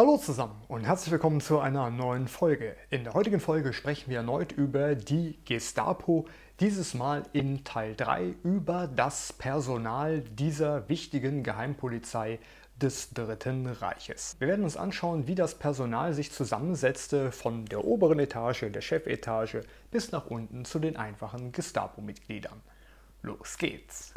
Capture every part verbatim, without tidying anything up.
Hallo zusammen und herzlich willkommen zu einer neuen Folge. In der heutigen Folge sprechen wir erneut über die Gestapo, dieses Mal in Teil drei über das Personal dieser wichtigen Geheimpolizei des Dritten Reiches. Wir werden uns anschauen, wie das Personal sich zusammensetzte, von der oberen Etage, der Chefetage bis nach unten zu den einfachen Gestapo-Mitgliedern. Los geht's!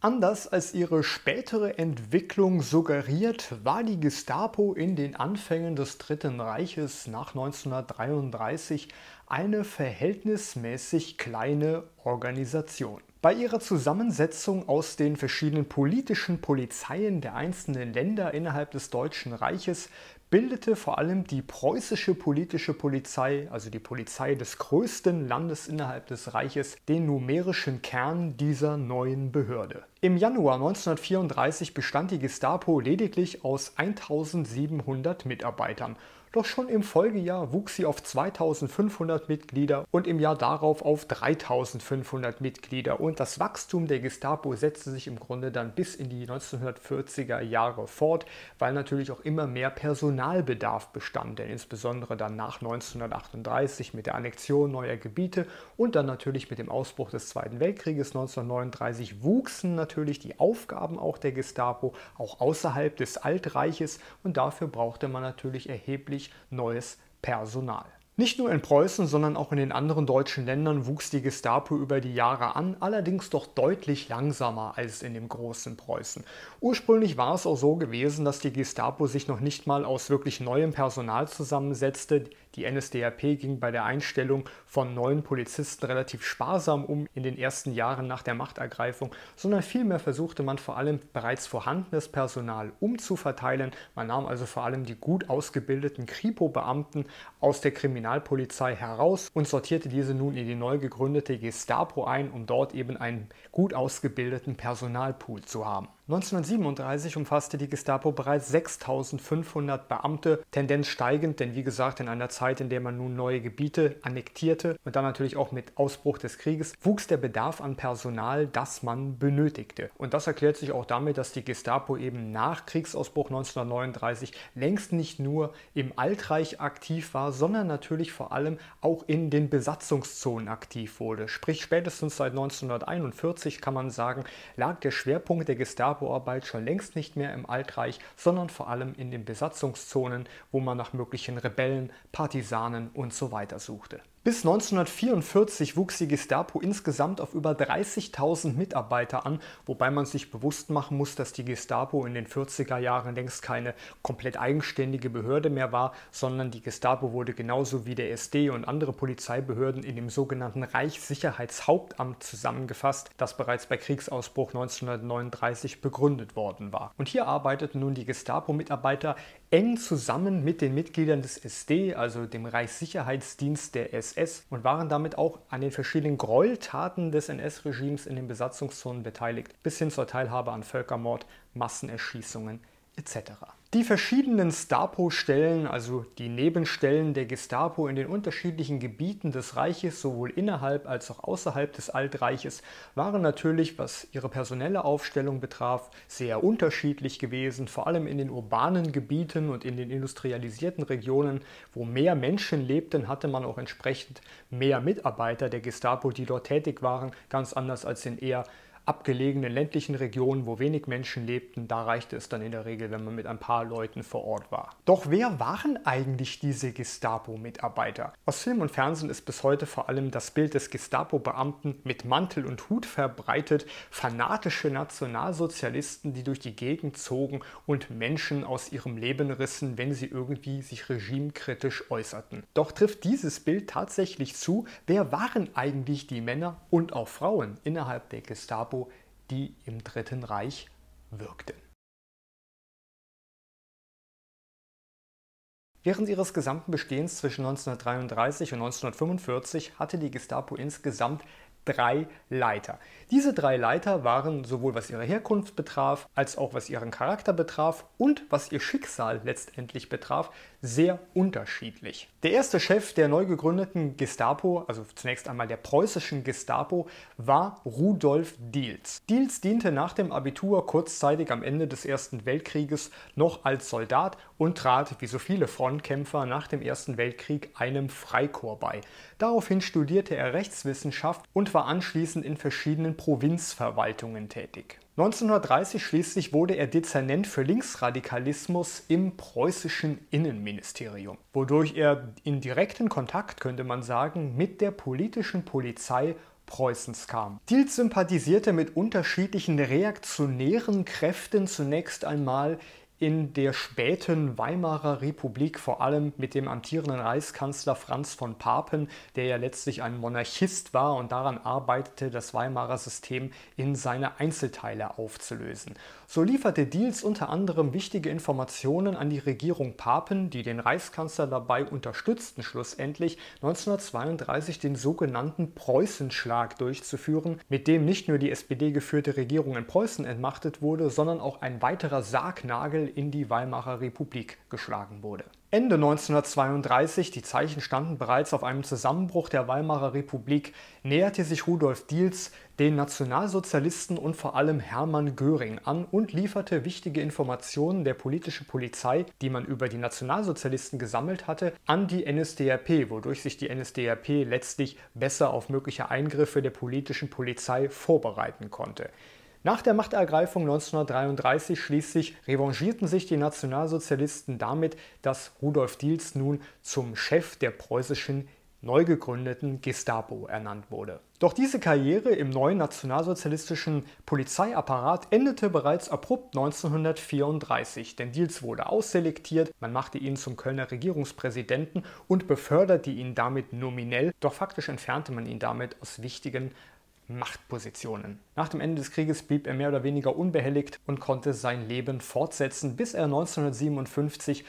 Anders als ihre spätere Entwicklung suggeriert, war die Gestapo in den Anfängen des Dritten Reiches nach neunzehnhundertdreiunddreißig eine verhältnismäßig kleine Organisation. Bei ihrer Zusammensetzung aus den verschiedenen politischen Polizeien der einzelnen Länder innerhalb des Deutschen Reiches bildete vor allem die preußische politische Polizei, also die Polizei des größten Landes innerhalb des Reiches, den numerischen Kern dieser neuen Behörde. Im Januar neunzehnhundertvierunddreißig bestand die Gestapo lediglich aus eintausendsiebenhundert Mitarbeitern. Doch schon im Folgejahr wuchs sie auf zweitausendfünfhundert Mitglieder und im Jahr darauf auf dreitausendfünfhundert Mitglieder. Und das Wachstum der Gestapo setzte sich im Grunde dann bis in die neunzehnhundertvierziger Jahre fort, weil natürlich auch immer mehr Personalbedarf bestand, denn insbesondere dann nach neunzehnhundertachtunddreißig mit der Annexion neuer Gebiete und dann natürlich mit dem Ausbruch des Zweiten Weltkrieges neunzehnhundertneununddreißig wuchsen natürlich die Aufgaben auch der Gestapo, auch außerhalb des Altreiches, und dafür brauchte man natürlich erheblich neues Personal. Nicht nur in Preußen, sondern auch in den anderen deutschen Ländern wuchs die Gestapo über die Jahre an, allerdings doch deutlich langsamer als in dem großen Preußen. Ursprünglich war es auch so gewesen, dass die Gestapo sich noch nicht mal aus wirklich neuem Personal zusammensetzte. Die N S D A P ging bei der Einstellung von neuen Polizisten relativ sparsam um in den ersten Jahren nach der Machtergreifung, sondern vielmehr versuchte man vor allem bereits vorhandenes Personal umzuverteilen. Man nahm also vor allem die gut ausgebildeten Kripo-Beamten aus der Kriminalpolizei heraus und sortierte diese nun in die neu gegründete Gestapo ein, um dort eben einen gut ausgebildeten Personalpool zu haben. neunzehnhundertsiebenunddreißig umfasste die Gestapo bereits sechstausendfünfhundert Beamte, Tendenz steigend, denn wie gesagt, in einer Zeit, in der man nun neue Gebiete annektierte und dann natürlich auch mit Ausbruch des Krieges, wuchs der Bedarf an Personal, das man benötigte. Und das erklärt sich auch damit, dass die Gestapo eben nach Kriegsausbruch neunzehnhundertneununddreißig längst nicht nur im Altreich aktiv war, sondern natürlich vor allem auch in den Besatzungszonen aktiv wurde. Sprich, spätestens seit neunzehnhunderteinundvierzig kann man sagen, lag der Schwerpunkt der Gestapo Arbeit schon längst nicht mehr im Altreich, sondern vor allem in den Besatzungszonen, wo man nach möglichen Rebellen, Partisanen und so weiter suchte. Bis neunzehnhundertvierundvierzig wuchs die Gestapo insgesamt auf über dreißigtausend Mitarbeiter an, wobei man sich bewusst machen muss, dass die Gestapo in den vierziger Jahren längst keine komplett eigenständige Behörde mehr war, sondern die Gestapo wurde genauso wie der S D und andere Polizeibehörden in dem sogenannten Reichssicherheitshauptamt zusammengefasst, das bereits bei Kriegsausbruch neunzehnhundertneununddreißig begründet worden war. Und hier arbeiteten nun die Gestapo-Mitarbeiter eng zusammen mit den Mitgliedern des S D, also dem Reichssicherheitsdienst der S S, und waren damit auch an den verschiedenen Gräueltaten des N S-Regimes in den Besatzungszonen beteiligt, bis hin zur Teilhabe an Völkermord, Massenerschießungen et cetera. Die verschiedenen Stapo-Stellen, also die Nebenstellen der Gestapo in den unterschiedlichen Gebieten des Reiches, sowohl innerhalb als auch außerhalb des Altreiches, waren natürlich, was ihre personelle Aufstellung betraf, sehr unterschiedlich gewesen, vor allem in den urbanen Gebieten und in den industrialisierten Regionen, wo mehr Menschen lebten, hatte man auch entsprechend mehr Mitarbeiter der Gestapo, die dort tätig waren, ganz anders als in eher abgelegenen ländlichen Regionen, wo wenig Menschen lebten. Da reichte es dann in der Regel, wenn man mit ein paar Leuten vor Ort war. Doch wer waren eigentlich diese Gestapo-Mitarbeiter? Aus Film und Fernsehen ist bis heute vor allem das Bild des Gestapo-Beamten mit Mantel und Hut verbreitet, fanatische Nationalsozialisten, die durch die Gegend zogen und Menschen aus ihrem Leben rissen, wenn sie irgendwie sich regimekritisch äußerten. Doch trifft dieses Bild tatsächlich zu? Wer waren eigentlich die Männer und auch Frauen innerhalb der Gestapo, die im Dritten Reich wirkten? Während ihres gesamten Bestehens zwischen neunzehnhundertdreiunddreißig und neunzehnhundertfünfundvierzig hatte die Gestapo insgesamt drei Leiter. Diese drei Leiter waren sowohl was ihre Herkunft betraf, als auch was ihren Charakter betraf und was ihr Schicksal letztendlich betraf, sehr unterschiedlich. Der erste Chef der neu gegründeten Gestapo, also zunächst einmal der preußischen Gestapo, war Rudolf Diels. Diels diente nach dem Abitur kurzzeitig am Ende des Ersten Weltkrieges noch als Soldat und trat, wie so viele Frontkämpfer, nach dem Ersten Weltkrieg einem Freikorps bei. Daraufhin studierte er Rechtswissenschaft und war anschließend in verschiedenen Provinzverwaltungen tätig. neunzehnhundertdreißig schließlich wurde er Dezernent für Linksradikalismus im preußischen Innenministerium, wodurch er in direkten Kontakt, könnte man sagen, mit der politischen Polizei Preußens kam. Diels sympathisierte mit unterschiedlichen reaktionären Kräften zunächst einmal in der späten Weimarer Republik, vor allem mit dem amtierenden Reichskanzler Franz von Papen, der ja letztlich ein Monarchist war und daran arbeitete, das Weimarer System in seine Einzelteile aufzulösen. So lieferte Diels unter anderem wichtige Informationen an die Regierung Papen, die den Reichskanzler dabei unterstützten, schlussendlich neunzehnhundertzweiunddreißig den sogenannten Preußenschlag durchzuführen, mit dem nicht nur die S P D-geführte Regierung in Preußen entmachtet wurde, sondern auch ein weiterer Sargnagel in die Weimarer Republik geschlagen wurde. Ende neunzehnhundertzweiunddreißig, die Zeichen standen bereits auf einem Zusammenbruch der Weimarer Republik, näherte sich Rudolf Diels den Nationalsozialisten und vor allem Hermann Göring an und lieferte wichtige Informationen der politischen Polizei, die man über die Nationalsozialisten gesammelt hatte, an die N S D A P, wodurch sich die N S D A P letztlich besser auf mögliche Eingriffe der politischen Polizei vorbereiten konnte. Nach der Machtergreifung neunzehnhundertdreiunddreißig schließlich revanchierten sich die Nationalsozialisten damit, dass Rudolf Diels nun zum Chef der preußischen neu gegründeten Gestapo ernannt wurde. Doch diese Karriere im neuen nationalsozialistischen Polizeiapparat endete bereits abrupt neunzehnhundertvierunddreißig, denn Diels wurde ausselektiert, man machte ihn zum Kölner Regierungspräsidenten und beförderte ihn damit nominell, doch faktisch entfernte man ihn damit aus wichtigen Machtpositionen. Nach dem Ende des Krieges blieb er mehr oder weniger unbehelligt und konnte sein Leben fortsetzen, bis er neunzehnhundertsiebenundfünfzig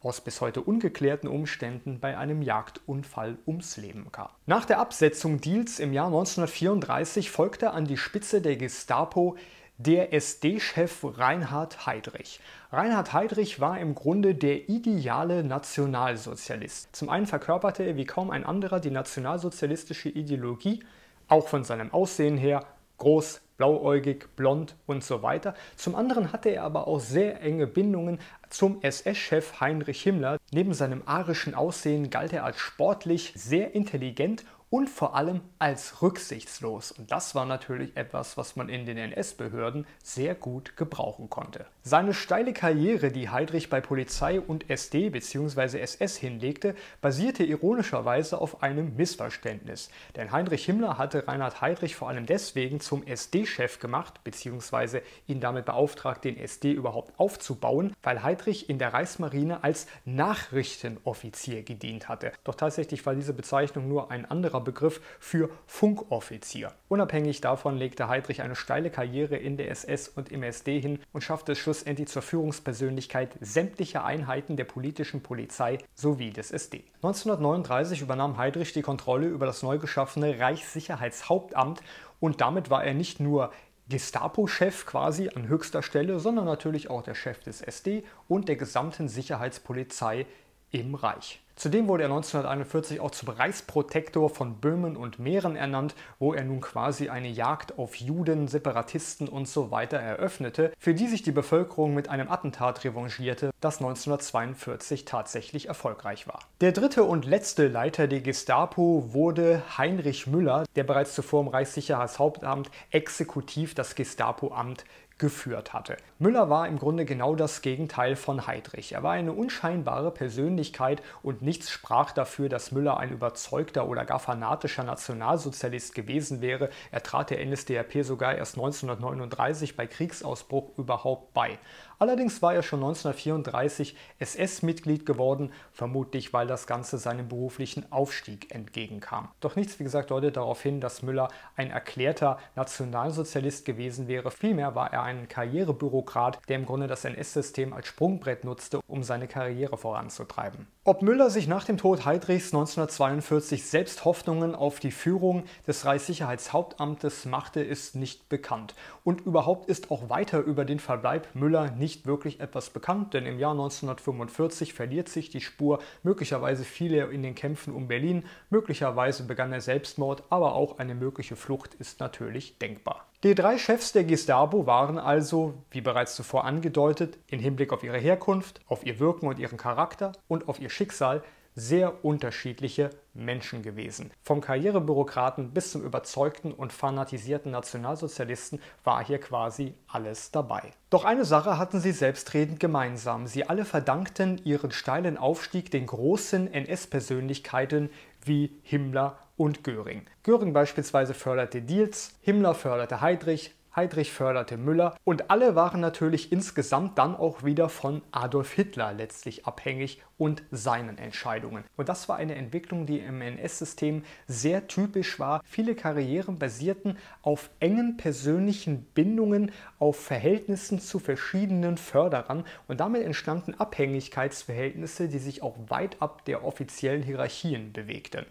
aus bis heute ungeklärten Umständen bei einem Jagdunfall ums Leben kam. Nach der Absetzung Diels im Jahr neunzehnhundertvierunddreißig folgte an die Spitze der Gestapo der S D-Chef Reinhard Heydrich. Reinhard Heydrich war im Grunde der ideale Nationalsozialist. Zum einen verkörperte er wie kaum ein anderer die nationalsozialistische Ideologie, auch von seinem Aussehen her, groß, blauäugig, blond und so weiter. Zum anderen hatte er aber auch sehr enge Bindungen zum S S-Chef Heinrich Himmler. Neben seinem arischen Aussehen galt er als sportlich, sehr intelligent und vor allem als rücksichtslos. Und das war natürlich etwas, was man in den N S-Behörden sehr gut gebrauchen konnte. Seine steile Karriere, die Heydrich bei Polizei und S D bzw. S S hinlegte, basierte ironischerweise auf einem Missverständnis. Denn Heinrich Himmler hatte Reinhard Heydrich vor allem deswegen zum S D-Chef gemacht bzw. ihn damit beauftragt, den S D überhaupt aufzubauen, weil Heydrich in der Reichsmarine als Nachrichtenoffizier gedient hatte. Doch tatsächlich war diese Bezeichnung nur ein anderer Begriff für Funkoffizier. Unabhängig davon legte Heydrich eine steile Karriere in der S S und im S D hin und schaffte es schlussendlich zur Führungspersönlichkeit sämtlicher Einheiten der politischen Polizei sowie des S D. neunzehnhundertneununddreißig übernahm Heydrich die Kontrolle über das neu geschaffene Reichssicherheitshauptamt und damit war er nicht nur Gestapo-Chef quasi an höchster Stelle, sondern natürlich auch der Chef des S D und der gesamten Sicherheitspolizei im Reich. Zudem wurde er neunzehnhunderteinundvierzig auch zum Reichsprotektor von Böhmen und Mähren ernannt, wo er nun quasi eine Jagd auf Juden, Separatisten und so weiter eröffnete, für die sich die Bevölkerung mit einem Attentat revanchierte, das neunzehnhundertzweiundvierzig tatsächlich erfolgreich war. Der dritte und letzte Leiter der Gestapo wurde Heinrich Müller, der bereits zuvor im Reichssicherheitshauptamt exekutiv das Gestapo-Amt geführt hatte. Müller war im Grunde genau das Gegenteil von Heydrich. Er war eine unscheinbare Persönlichkeit und nichts sprach dafür, dass Müller ein überzeugter oder gar fanatischer Nationalsozialist gewesen wäre. Er trat der N S D A P sogar erst neunzehnhundertneununddreißig bei Kriegsausbruch überhaupt bei. Allerdings war er schon neunzehnhundertvierunddreißig S S-Mitglied geworden, vermutlich weil das Ganze seinem beruflichen Aufstieg entgegenkam. Doch nichts, wie gesagt, deutet darauf hin, dass Müller ein erklärter Nationalsozialist gewesen wäre. Vielmehr war er ein Karrierebürokrat, der im Grunde das N S-System als Sprungbrett nutzte, um seine Karriere voranzutreiben. Ob Müller sich nach dem Tod Heydrichs neunzehnhundertzweiundvierzig selbst Hoffnungen auf die Führung des Reichssicherheitshauptamtes machte, ist nicht bekannt. Und überhaupt ist auch weiter über den Verbleib Müller nicht wirklich etwas bekannt, denn im Jahr neunzehnhundertfünfundvierzig verliert sich die Spur. Möglicherweise fiel er in den Kämpfen um Berlin, möglicherweise begann er Selbstmord, aber auch eine mögliche Flucht ist natürlich denkbar. Die drei Chefs der Gestapo waren also, wie bereits zuvor angedeutet, im Hinblick auf ihre Herkunft, auf ihr Wirken und ihren Charakter und auf ihr Schicksal sehr unterschiedliche Menschen gewesen. Vom Karrierebürokraten bis zum überzeugten und fanatisierten Nationalsozialisten war hier quasi alles dabei. Doch eine Sache hatten sie selbstredend gemeinsam. Sie alle verdankten ihren steilen Aufstieg den großen N S-Persönlichkeiten wie Himmler und Göring. Göring beispielsweise förderte Diels, Himmler förderte Heydrich, Heydrich förderte Müller und alle waren natürlich insgesamt dann auch wieder von Adolf Hitler letztlich abhängig und seinen Entscheidungen. Und das war eine Entwicklung, die im N S-System sehr typisch war. Viele Karrieren basierten auf engen persönlichen Bindungen, auf Verhältnissen zu verschiedenen Förderern und damit entstanden Abhängigkeitsverhältnisse, die sich auch weit ab der offiziellen Hierarchien bewegten.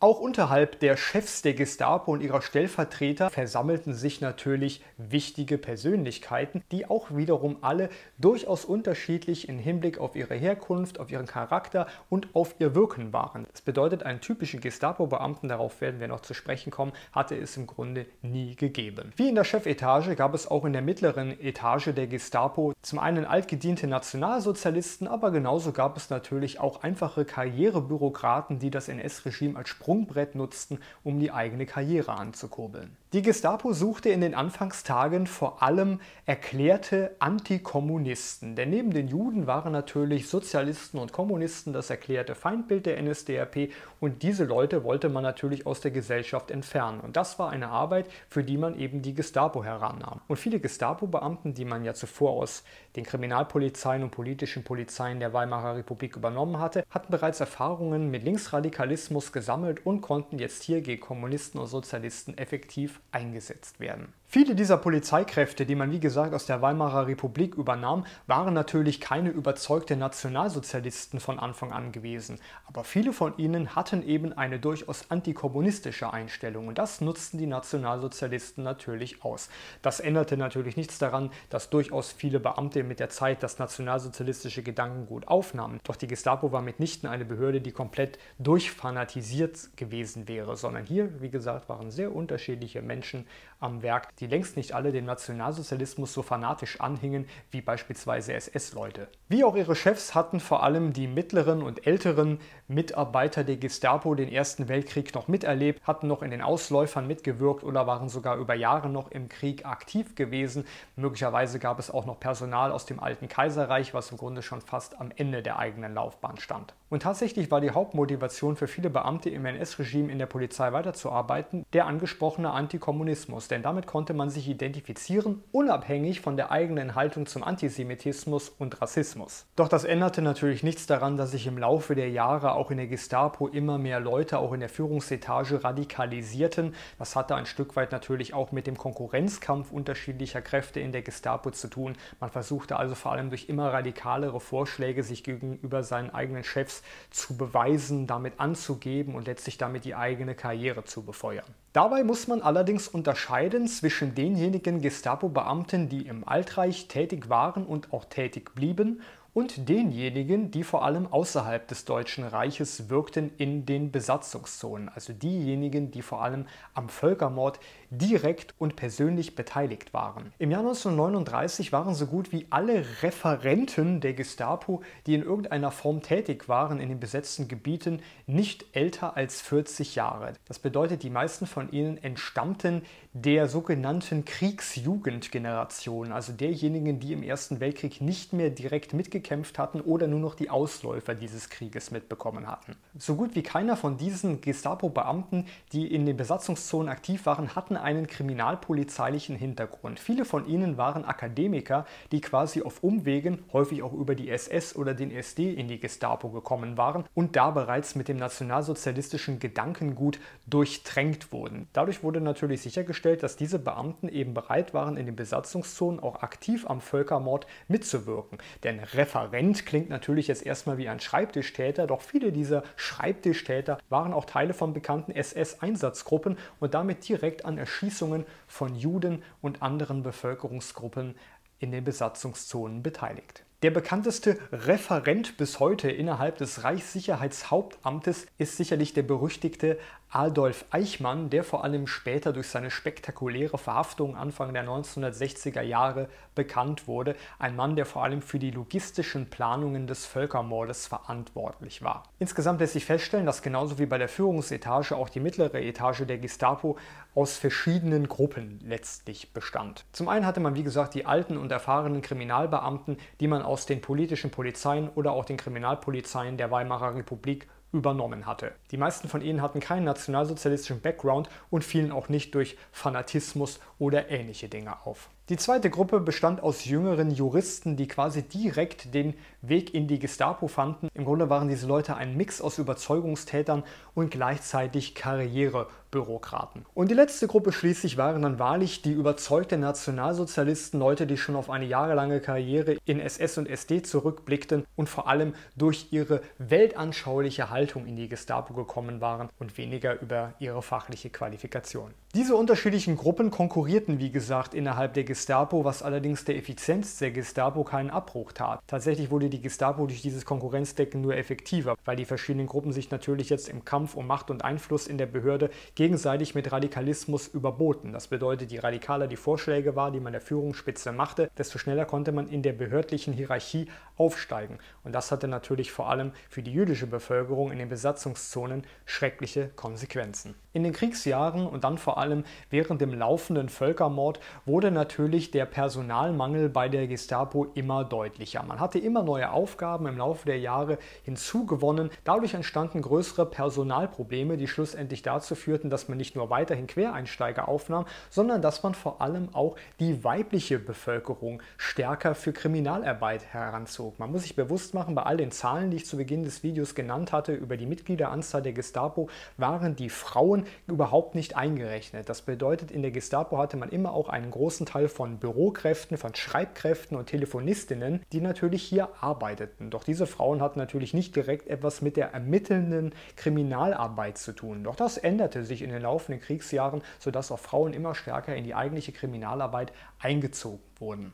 Auch unterhalb der Chefs der Gestapo und ihrer Stellvertreter versammelten sich natürlich wichtige Persönlichkeiten, die auch wiederum alle durchaus unterschiedlich im Hinblick auf ihre Herkunft, auf ihren Charakter und auf ihr Wirken waren. Das bedeutet, einen typischen Gestapo-Beamten, darauf werden wir noch zu sprechen kommen, hatte es im Grunde nie gegeben. Wie in der Chefetage gab es auch in der mittleren Etage der Gestapo zum einen altgediente Nationalsozialisten, aber genauso gab es natürlich auch einfache Karrierebürokraten, die das N S-Regime als Sprung Sprungbrett nutzten, um die eigene Karriere anzukurbeln. Die Gestapo suchte in den Anfangstagen vor allem erklärte Antikommunisten, denn neben den Juden waren natürlich Sozialisten und Kommunisten das erklärte Feindbild der N S D A P und diese Leute wollte man natürlich aus der Gesellschaft entfernen und das war eine Arbeit, für die man eben die Gestapo herannahm. Und viele Gestapo-Beamten, die man ja zuvor aus den Kriminalpolizeien und politischen Polizeien der Weimarer Republik übernommen hatte, hatten bereits Erfahrungen mit Linksradikalismus gesammelt und konnten jetzt hier gegen Kommunisten und Sozialisten effektiv eingesetzt werden. Viele dieser Polizeikräfte, die man wie gesagt aus der Weimarer Republik übernahm, waren natürlich keine überzeugten Nationalsozialisten von Anfang an gewesen, aber viele von ihnen hatten eben eine durchaus antikommunistische Einstellung und das nutzten die Nationalsozialisten natürlich aus. Das änderte natürlich nichts daran, dass durchaus viele Beamte mit der Zeit das nationalsozialistische Gedankengut aufnahmen, doch die Gestapo war mitnichten eine Behörde, die komplett durchfanatisiert gewesen wäre, sondern hier, wie gesagt, waren sehr unterschiedliche Menschen am Werk, die längst nicht alle dem Nationalsozialismus so fanatisch anhingen wie beispielsweise S S-Leute. Wie auch ihre Chefs hatten vor allem die mittleren und älteren Mitarbeiter der Gestapo den Ersten Weltkrieg noch miterlebt, hatten noch in den Ausläufern mitgewirkt oder waren sogar über Jahre noch im Krieg aktiv gewesen. Möglicherweise gab es auch noch Personal aus dem alten Kaiserreich, was im Grunde schon fast am Ende der eigenen Laufbahn stand. Und tatsächlich war die Hauptmotivation für viele Beamte im N S-Regime in der Polizei weiterzuarbeiten der angesprochene Antikommunismus, denn damit konnte man sich identifizieren, unabhängig von der eigenen Haltung zum Antisemitismus und Rassismus. Doch das änderte natürlich nichts daran, dass sich im Laufe der Jahre auch in der Gestapo immer mehr Leute, auch in der Führungsetage, radikalisierten. Das hatte ein Stück weit natürlich auch mit dem Konkurrenzkampf unterschiedlicher Kräfte in der Gestapo zu tun. Man versuchte also vor allem durch immer radikalere Vorschläge, sich gegenüber seinen eigenen Chefs zu beweisen, damit anzugeben und letztlich damit die eigene Karriere zu befeuern. Dabei muss man allerdings unterscheiden zwischen denjenigen Gestapo-Beamten, die im Altreich tätig waren und auch tätig blieben, und denjenigen, die vor allem außerhalb des Deutschen Reiches wirkten in den Besatzungszonen, also diejenigen, die vor allem am Völkermord direkt und persönlich beteiligt waren. Im Jahr neunzehnhundertneununddreißig waren so gut wie alle Referenten der Gestapo, die in irgendeiner Form tätig waren in den besetzten Gebieten, nicht älter als vierzig Jahre. Das bedeutet, die meisten von ihnen entstammten der sogenannten Kriegsjugendgeneration, also derjenigen, die im Ersten Weltkrieg nicht mehr direkt mitgekriegt gekämpft hatten oder nur noch die Ausläufer dieses Krieges mitbekommen hatten. So gut wie keiner von diesen Gestapo-Beamten, die in den Besatzungszonen aktiv waren, hatten einen kriminalpolizeilichen Hintergrund. Viele von ihnen waren Akademiker, die quasi auf Umwegen, häufig auch über die S S oder den S D, in die Gestapo gekommen waren und da bereits mit dem nationalsozialistischen Gedankengut durchtränkt wurden. Dadurch wurde natürlich sichergestellt, dass diese Beamten eben bereit waren, in den Besatzungszonen auch aktiv am Völkermord mitzuwirken. Denn Referent klingt natürlich jetzt erstmal wie ein Schreibtischtäter, doch viele dieser Schreibtischtäter waren auch Teile von bekannten S S-Einsatzgruppen und damit direkt an Erschießungen von Juden und anderen Bevölkerungsgruppen in den Besatzungszonen beteiligt. Der bekannteste Referent bis heute innerhalb des Reichssicherheitshauptamtes ist sicherlich der berüchtigte Adolf Eichmann, der vor allem später durch seine spektakuläre Verhaftung Anfang der neunzehnhundertsechziger Jahre bekannt wurde. Ein Mann, der vor allem für die logistischen Planungen des Völkermordes verantwortlich war. Insgesamt lässt sich feststellen, dass genauso wie bei der Führungsetage auch die mittlere Etage der Gestapo aus verschiedenen Gruppen letztlich bestand. Zum einen hatte man, wie gesagt, die alten und erfahrenen Kriminalbeamten, die man aus den politischen Polizeien oder auch den Kriminalpolizeien der Weimarer Republik übernommen hatte. Die meisten von ihnen hatten keinen nationalsozialistischen Background und fielen auch nicht durch Fanatismus oder ähnliche Dinge auf. Die zweite Gruppe bestand aus jüngeren Juristen, die quasi direkt den Weg in die Gestapo fanden. Im Grunde waren diese Leute ein Mix aus Überzeugungstätern und gleichzeitig Karrierebürokraten. Und die letzte Gruppe schließlich waren dann wahrlich die überzeugten Nationalsozialisten, Leute, die schon auf eine jahrelange Karriere in S S und S D zurückblickten und vor allem durch ihre weltanschauliche Haltung in die Gestapo gekommen waren und weniger über ihre fachliche Qualifikation. Diese unterschiedlichen Gruppen konkurrierten, wie gesagt, innerhalb der Gestapo. Gestapo, was allerdings der Effizienz der Gestapo keinen Abbruch tat. Tatsächlich wurde die Gestapo durch dieses Konkurrenzdenken nur effektiver, weil die verschiedenen Gruppen sich natürlich jetzt im Kampf um Macht und Einfluss in der Behörde gegenseitig mit Radikalismus überboten. Das bedeutet, je radikaler die Vorschläge waren, die man der Führungsspitze machte, desto schneller konnte man in der behördlichen Hierarchie aufsteigen. Und das hatte natürlich vor allem für die jüdische Bevölkerung in den Besatzungszonen schreckliche Konsequenzen. In den Kriegsjahren und dann vor allem während dem laufenden Völkermord wurde natürlich der Personalmangel bei der Gestapo immer deutlicher. Man hatte immer neue Aufgaben im Laufe der Jahre hinzugewonnen. Dadurch entstanden größere Personalprobleme, die schlussendlich dazu führten, dass man nicht nur weiterhin Quereinsteiger aufnahm, sondern dass man vor allem auch die weibliche Bevölkerung stärker für Kriminalarbeit heranzog. Man muss sich bewusst machen, bei all den Zahlen, die ich zu Beginn des Videos genannt hatte, über die Mitgliederanzahl der Gestapo, waren die Frauen überhaupt nicht eingerechnet. Das bedeutet, in der Gestapo hatte man immer auch einen großen Teil von Bürokräften, von Schreibkräften und Telefonistinnen, die natürlich hier arbeiteten. Doch diese Frauen hatten natürlich nicht direkt etwas mit der ermittelnden Kriminalarbeit zu tun. Doch das änderte sich in den laufenden Kriegsjahren, sodass auch Frauen immer stärker in die eigentliche Kriminalarbeit eingezogen wurden.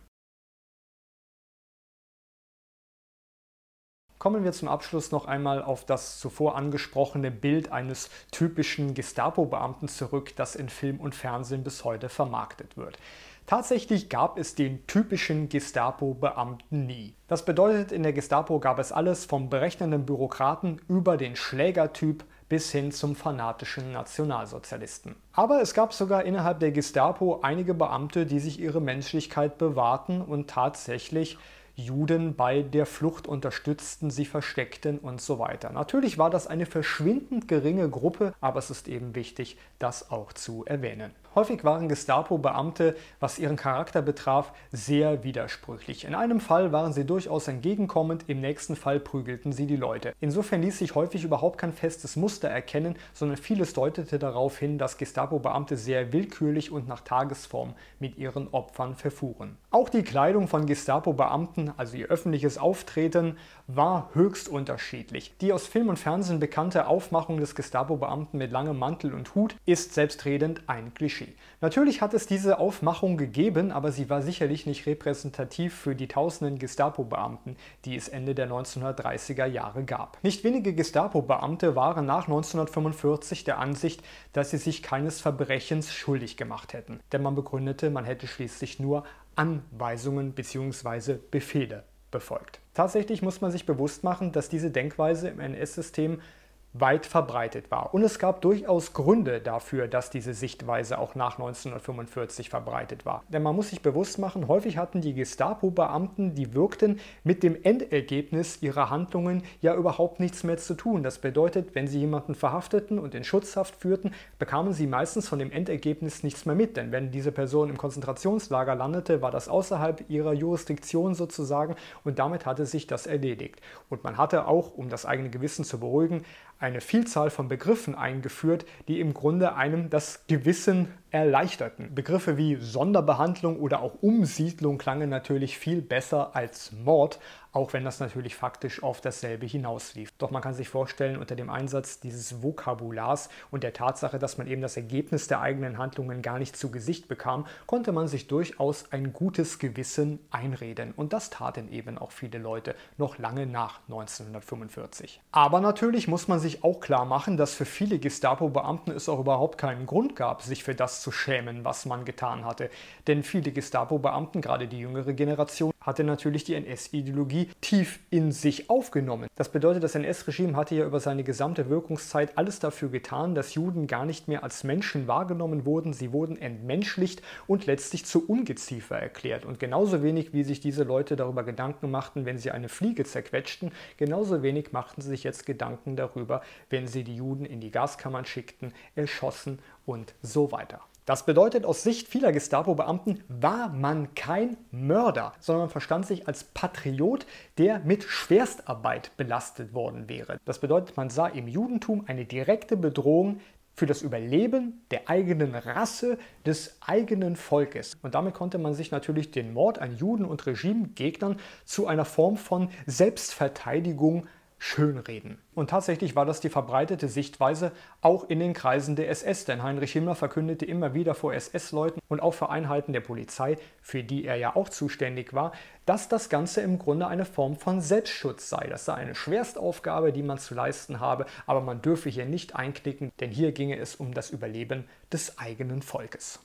Kommen wir zum Abschluss noch einmal auf das zuvor angesprochene Bild eines typischen Gestapo-Beamten zurück, das in Film und Fernsehen bis heute vermarktet wird. Tatsächlich gab es den typischen Gestapo-Beamten nie. Das bedeutet, in der Gestapo gab es alles vom berechnenden Bürokraten über den Schlägertyp bis hin zum fanatischen Nationalsozialisten. Aber es gab sogar innerhalb der Gestapo einige Beamte, die sich ihre Menschlichkeit bewahrten und tatsächlich Juden bei der Flucht unterstützten, sie versteckten und so weiter. Natürlich war das eine verschwindend geringe Gruppe, aber es ist eben wichtig, das auch zu erwähnen. Häufig waren Gestapo-Beamte, was ihren Charakter betraf, sehr widersprüchlich. In einem Fall waren sie durchaus entgegenkommend, im nächsten Fall prügelten sie die Leute. Insofern ließ sich häufig überhaupt kein festes Muster erkennen, sondern vieles deutete darauf hin, dass Gestapo-Beamte sehr willkürlich und nach Tagesform mit ihren Opfern verfuhren. Auch die Kleidung von Gestapo-Beamten, also ihr öffentliches Auftreten, war höchst unterschiedlich. Die aus Film und Fernsehen bekannte Aufmachung des Gestapo-Beamten mit langem Mantel und Hut ist selbstredend ein Klischee. Natürlich hat es diese Aufmachung gegeben, aber sie war sicherlich nicht repräsentativ für die tausenden Gestapo-Beamten, die es Ende der neunzehnhundertdreißiger Jahre gab. Nicht wenige Gestapo-Beamte waren nach neunzehnhundertfünfundvierzig der Ansicht, dass sie sich keines Verbrechens schuldig gemacht hätten, denn man begründete, man hätte schließlich nur Anweisungen bzw. Befehle befolgt. Tatsächlich muss man sich bewusst machen, dass diese Denkweise im N S-System weit verbreitet war. Und es gab durchaus Gründe dafür, dass diese Sichtweise auch nach neunzehnhundertfünfundvierzig verbreitet war. Denn man muss sich bewusst machen, häufig hatten die Gestapo-Beamten, die wirkten, mit dem Endergebnis ihrer Handlungen ja überhaupt nichts mehr zu tun. Das bedeutet, wenn sie jemanden verhafteten und in Schutzhaft führten, bekamen sie meistens von dem Endergebnis nichts mehr mit. Denn wenn diese Person im Konzentrationslager landete, war das außerhalb ihrer Jurisdiktion sozusagen und damit hatte sich das erledigt. Und man hatte auch, um das eigene Gewissen zu beruhigen, eine Vielzahl von Begriffen eingeführt, die im Grunde einem das Gewissen erleichterten. Begriffe wie Sonderbehandlung oder auch Umsiedlung klangen natürlich viel besser als Mord, auch wenn das natürlich faktisch auf dasselbe hinauslief. Doch man kann sich vorstellen, unter dem Einsatz dieses Vokabulars und der Tatsache, dass man eben das Ergebnis der eigenen Handlungen gar nicht zu Gesicht bekam, konnte man sich durchaus ein gutes Gewissen einreden. Und das taten eben auch viele Leute noch lange nach neunzehnhundertfünfundvierzig. Aber natürlich muss man sich auch klar machen, dass für viele Gestapo-Beamten es auch überhaupt keinen Grund gab, sich für das zu schämen, was man getan hatte. Denn viele Gestapo-Beamten, gerade die jüngere Generation, hatte natürlich die N S-Ideologie tief in sich aufgenommen. Das bedeutet, das N S-Regime hatte ja über seine gesamte Wirkungszeit alles dafür getan, dass Juden gar nicht mehr als Menschen wahrgenommen wurden. Sie wurden entmenschlicht und letztlich zu Ungeziefer erklärt. Und genauso wenig, wie sich diese Leute darüber Gedanken machten, wenn sie eine Fliege zerquetschten, genauso wenig machten sie sich jetzt Gedanken darüber, wenn sie die Juden in die Gaskammern schickten, erschossen und so weiter. Das bedeutet, aus Sicht vieler Gestapo-Beamten war man kein Mörder, sondern man verstand sich als Patriot, der mit Schwerstarbeit belastet worden wäre. Das bedeutet, man sah im Judentum eine direkte Bedrohung für das Überleben der eigenen Rasse, des eigenen Volkes. Und damit konnte man sich natürlich den Mord an Juden und Regimegegnern zu einer Form von Selbstverteidigung schönreden. Und tatsächlich war das die verbreitete Sichtweise auch in den Kreisen der S S, denn Heinrich Himmler verkündete immer wieder vor S S-Leuten und auch vor Einheiten der Polizei, für die er ja auch zuständig war, dass das Ganze im Grunde eine Form von Selbstschutz sei. Das sei eine Schwerstaufgabe, die man zu leisten habe, aber man dürfe hier nicht einknicken, denn hier ginge es um das Überleben des eigenen Volkes.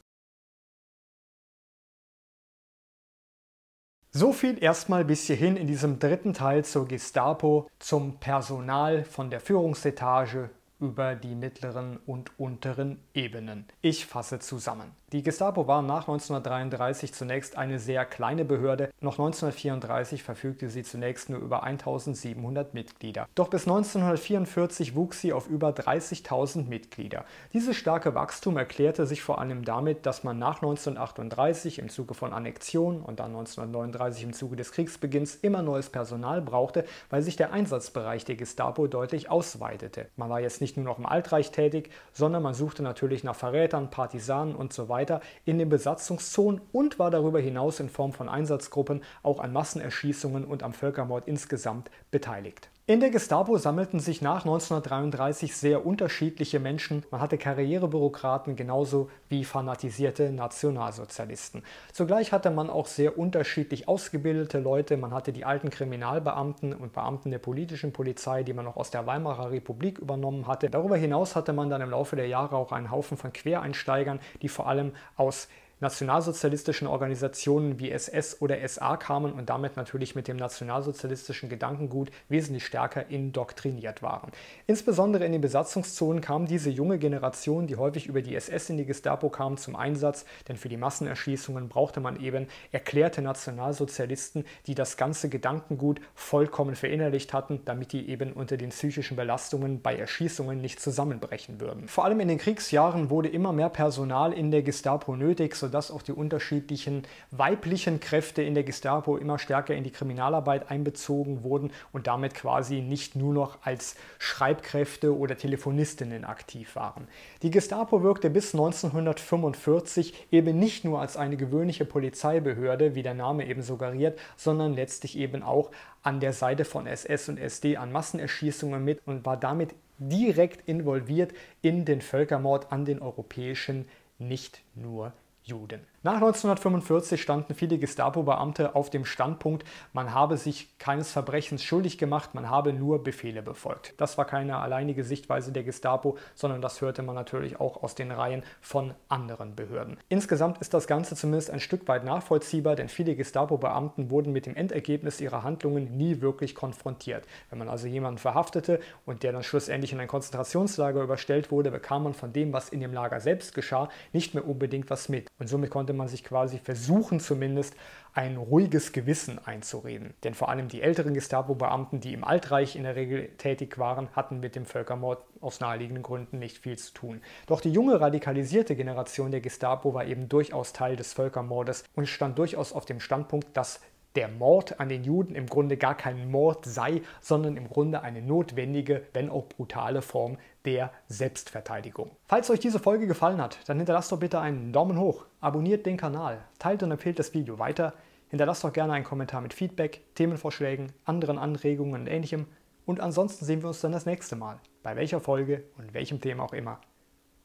So viel erstmal bis hierhin in diesem dritten Teil zur Gestapo, zum Personal von der Führungsetage über die mittleren und unteren Ebenen. Ich fasse zusammen. Die Gestapo war nach neunzehnhundertdreiunddreißig zunächst eine sehr kleine Behörde. Noch neunzehnhundertvierunddreißig verfügte sie zunächst nur über tausendsiebenhundert Mitglieder. Doch bis neunzehnhundertvierundvierzig wuchs sie auf über dreißigtausend Mitglieder. Dieses starke Wachstum erklärte sich vor allem damit, dass man nach neunzehnhundertachtunddreißig im Zuge von Annexion und dann neunzehnhundertneununddreißig im Zuge des Kriegsbeginns immer neues Personal brauchte, weil sich der Einsatzbereich der Gestapo deutlich ausweitete. Man war jetzt nicht nicht nur noch im Altreich tätig, sondern man suchte natürlich nach Verrätern, Partisanen und so weiter in den Besatzungszonen und war darüber hinaus in Form von Einsatzgruppen auch an Massenerschießungen und am Völkermord insgesamt beteiligt. In der Gestapo sammelten sich nach neunzehnhundertdreiunddreißig sehr unterschiedliche Menschen. Man hatte Karrierebürokraten genauso wie fanatisierte Nationalsozialisten. Zugleich hatte man auch sehr unterschiedlich ausgebildete Leute. Man hatte die alten Kriminalbeamten und Beamten der politischen Polizei, die man noch aus der Weimarer Republik übernommen hatte. Darüber hinaus hatte man dann im Laufe der Jahre auch einen Haufen von Quereinsteigern, die vor allem aus nationalsozialistischen Organisationen wie S S oder S A kamen und damit natürlich mit dem nationalsozialistischen Gedankengut wesentlich stärker indoktriniert waren. Insbesondere in den Besatzungszonen kam diese junge Generation, die häufig über die S S in die Gestapo kam, zum Einsatz, denn für die Massenerschießungen brauchte man eben erklärte Nationalsozialisten, die das ganze Gedankengut vollkommen verinnerlicht hatten, damit die eben unter den psychischen Belastungen bei Erschießungen nicht zusammenbrechen würden. Vor allem in den Kriegsjahren wurde immer mehr Personal in der Gestapo nötig, sodass auch die unterschiedlichen weiblichen Kräfte in der Gestapo immer stärker in die Kriminalarbeit einbezogen wurden und damit quasi nicht nur noch als Schreibkräfte oder Telefonistinnen aktiv waren. Die Gestapo wirkte bis neunzehnhundertfünfundvierzig eben nicht nur als eine gewöhnliche Polizeibehörde, wie der Name eben suggeriert, sondern letztlich eben auch an der Seite von S S und S D an Massenerschießungen mit und war damit direkt involviert in den Völkermord an den europäischen, nicht nur Juden. Nach neunzehnhundertfünfundvierzig standen viele Gestapo-Beamte auf dem Standpunkt, man habe sich keines Verbrechens schuldig gemacht, man habe nur Befehle befolgt. Das war keine alleinige Sichtweise der Gestapo, sondern das hörte man natürlich auch aus den Reihen von anderen Behörden. Insgesamt ist das Ganze zumindest ein Stück weit nachvollziehbar, denn viele Gestapo-Beamten wurden mit dem Endergebnis ihrer Handlungen nie wirklich konfrontiert. Wenn man also jemanden verhaftete und der dann schlussendlich in ein Konzentrationslager überstellt wurde, bekam man von dem, was in dem Lager selbst geschah, nicht mehr unbedingt was mit. Und somit konnte man sich quasi versuchen, zumindest ein ruhiges Gewissen einzureden. Denn vor allem die älteren Gestapo-Beamten, die im Altreich in der Regel tätig waren, hatten mit dem Völkermord aus naheliegenden Gründen nicht viel zu tun. Doch die junge, radikalisierte Generation der Gestapo war eben durchaus Teil des Völkermordes und stand durchaus auf dem Standpunkt, dass der Mord an den Juden im Grunde gar kein Mord sei, sondern im Grunde eine notwendige, wenn auch brutale Form der Selbstverteidigung. Falls euch diese Folge gefallen hat, dann hinterlasst doch bitte einen Daumen hoch, abonniert den Kanal, teilt und empfehlt das Video weiter, hinterlasst doch gerne einen Kommentar mit Feedback, Themenvorschlägen, anderen Anregungen und Ähnlichem und ansonsten sehen wir uns dann das nächste Mal, bei welcher Folge und welchem Thema auch immer.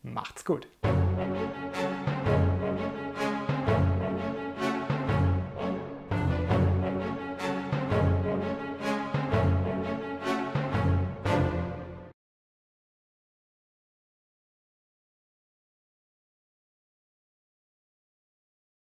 Macht's gut!